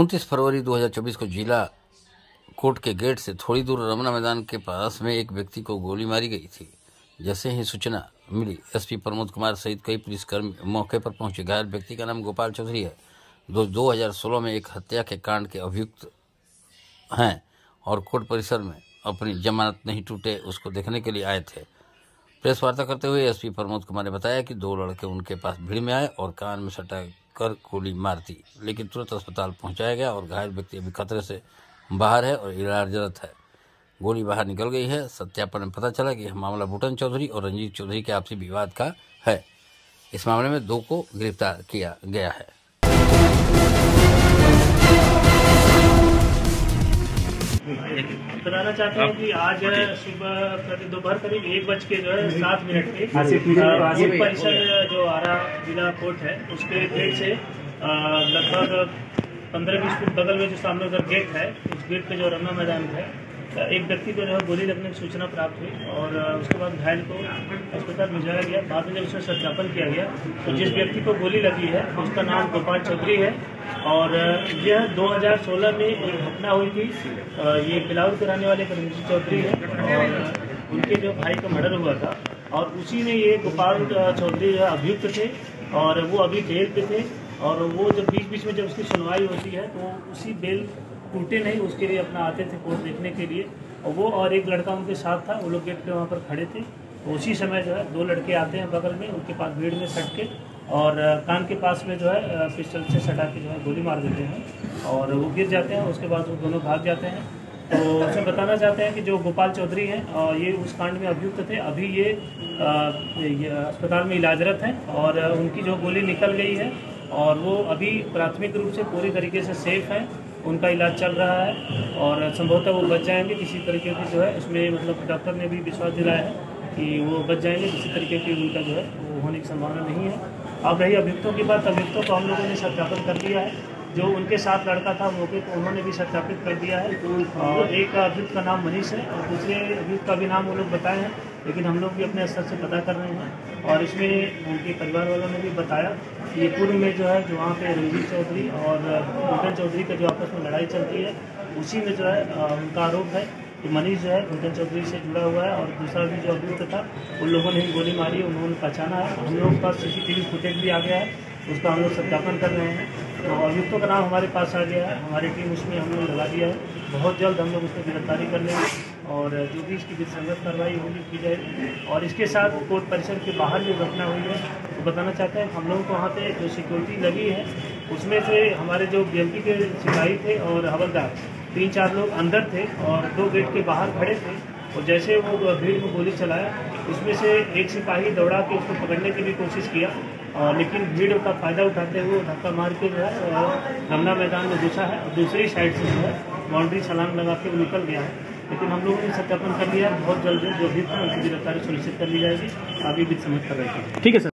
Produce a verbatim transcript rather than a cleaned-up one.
उनतीस फरवरी दो हज़ार चौबीस को जिला कोर्ट के गेट से थोड़ी दूर रमना मैदान के पास में एक व्यक्ति को गोली मारी गई थी। जैसे ही सूचना मिली, एसपी प्रमोद कुमार सहित कई पुलिसकर्मी मौके पर पहुंचे। घायल व्यक्ति का नाम गोपाल चौधरी है, जो दो हज़ार सोलह में एक हत्या के कांड के अभियुक्त हैं और कोर्ट परिसर में अपनी जमानत नहीं टूटे उसको देखने के लिए आए थे। प्रेस वार्ता करते हुए एसपी प्रमोद कुमार ने बताया कि दो लड़के उनके पास भीड़ में आए और कान में सटा कर गोली मार दी, लेकिन तुरंत अस्पताल पहुंचाया गया और घायल व्यक्ति अभी खतरे से बाहर है और इलाजरत है। गोली बाहर निकल गई है। सत्यापन में पता चला कि यह मामला बूटन चौधरी और रंजीत चौधरी के आपसी विवाद का है। इस मामले में दो को गिरफ्तार किया गया है। बताना चाहते हैं कि आज सुबह दोपहर करीब एक बज के जो है सात मिनट पे कोर्ट परिसर जो आरा जिला कोर्ट है उसके गेट से लगभग पंद्रह बीस फीट बगल में जो सामने उधर गेट है, उस गेट पे जो रमना मैदान है, एक व्यक्ति को जो है गोली लगने की सूचना प्राप्त हुई और उसके बाद घायल को अस्पताल भिजवाया गया। बाद में जब उसमें सत्यापन किया गया तो जिस व्यक्ति को गोली लगी है उसका नाम गोपाल चौधरी है और यह दो हज़ार सोलह में एक घटना हुई थी। ये बिलाउर के रहने वाले रंजीत चौधरी है और उनके जो भाई का मर्डर हुआ था और उसी में ये गोपाल चौधरी जो अभियुक्त थे और वो अभी बेल पे थे और वो जब बीच बीच में जब उसकी सुनवाई होती है तो उसी बेल टूटे नहीं उसके लिए अपना आते थे कोर्ट देखने के लिए और वो और एक लड़का उनके साथ था, वो लोग गेट पे वहाँ पर खड़े थे। उसी समय जो है दो लड़के आते हैं बगल में, उनके पास भीड़ में सट के और कान के पास में जो है पिस्टल से सटा के जो है गोली मार देते हैं और वो गिर जाते हैं। उसके बाद वो दोनों भाग जाते हैं। तो उसमें बताना चाहते हैं कि जो गोपाल चौधरी हैं और ये उस कांड में अभियुक्त थे, अभी ये अस्पताल में इलाजरत हैं और उनकी जो गोली निकल गई है और वो अभी प्राथमिक रूप से पूरी तरीके से सेफ हैं। उनका इलाज चल रहा है और संभवतः वो बच जाएंगे। किसी तरीके की जो है उसमें मतलब डॉक्टर ने भी विश्वास दिलाया है कि वो बच जाएंगे, किसी तरीके की उनका जो है वो होने की संभावना नहीं है। अब रही अभियुक्तों की बात, अभियुक्तों को हम लोगों ने सत्यापित कर दिया है। जो उनके साथ लड़का था मौके पर उन्होंने भी सत्यापित कर दिया है और एक अभियुक्त का नाम मनीष है और दूसरे अभियुक्त का भी नाम वो लोग बताए हैं, लेकिन हम लोग भी अपने स्तर से पता कर रहे हैं और इसमें उनके परिवार वालों ने भी बताया कि ये पूर्व में जो है जो वहाँ पे रंजीत चौधरी और बूटन चौधरी का जो आपस में लड़ाई चलती है उसी में जो है उनका आरोप है कि मनीष जो है बूटन चौधरी से जुड़ा हुआ है और दूसरा भी जो अभियुक्त था उन लोगों ने गोली मारी, उन्होंने पहचाना है। हम लोगों के पास C C T V footage भी आ गया है, उसका हम लोग सत्यापन कर रहे हैं। तो अभियुक्तों का नाम हमारे पास आ गया है, हमारी टीम उसमें हम लोग लगा दिया है। बहुत जल्द हम लोग उसको गिरफ्तारी कर लेंगे और जो भी इसकी विसंगत कार्रवाई होगी की जाएगी। और इसके साथ कोर्ट परिसर के बाहर जो घटना हुई है तो बताना चाहते हैं हम लोगों को वहाँ पे जो सिक्योरिटी लगी है उसमें से हमारे जो बीएमपी के सिपाही थे और हवलदार तीन चार लोग अंदर थे और दो गेट के बाहर खड़े थे और जैसे वो भीड़ को गोली चलाया उसमें से एक सिपाही दौड़ा के उसको पकड़ने की भी कोशिश किया आ, लेकिन भीड़ का फ़ायदा उठाते हुए धक्का मार के जो है रमना मैदान में घुसा है और दूसरी साइड से जो है बाउंड्री छलांग लगा के वो निकल गया है। लेकिन हम लोगों ने सत्यापन कर लिया है। बहुत जल्द जो भी उनकी गिरफ्तारी सुनिश्चित कर ली जाएगी। आगे भी समझ कर रहे हैं। ठीक है सर।